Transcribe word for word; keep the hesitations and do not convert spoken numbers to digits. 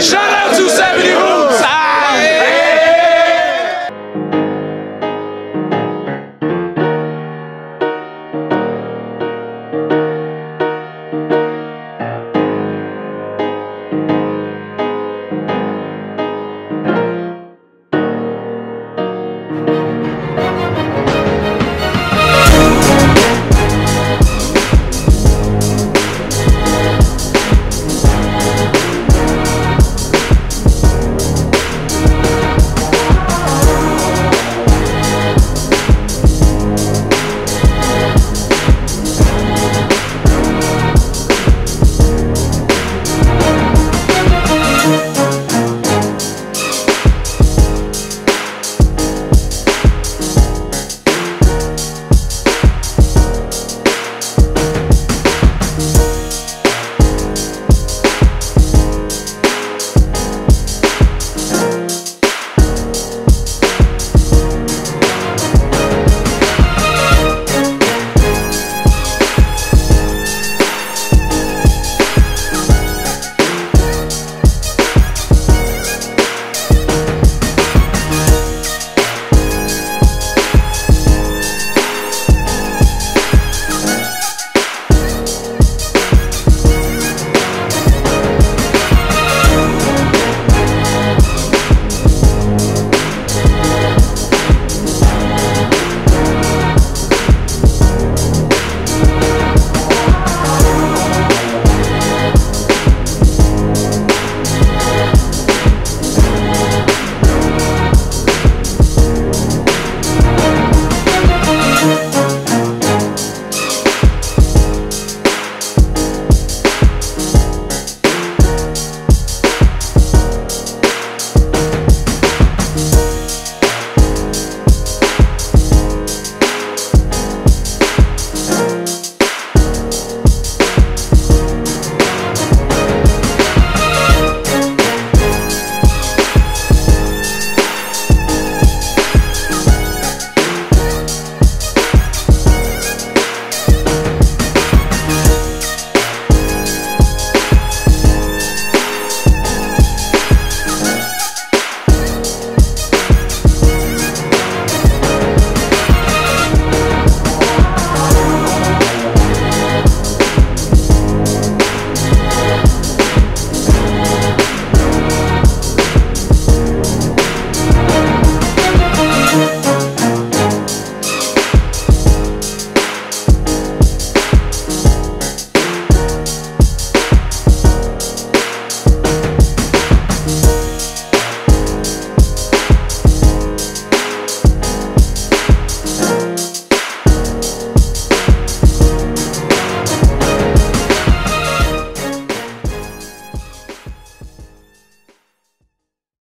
Shout out to